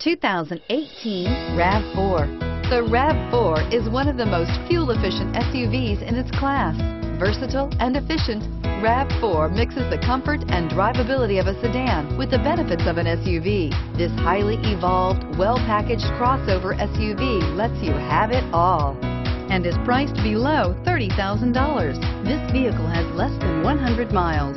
2018 RAV4. The RAV4 is one of the most fuel-efficient SUVs in its class. Versatile and efficient, RAV4 mixes the comfort and drivability of a sedan with the benefits of an SUV. This highly evolved, well-packaged crossover SUV lets you have it all and is priced below $30,000. This vehicle has less than 100 miles.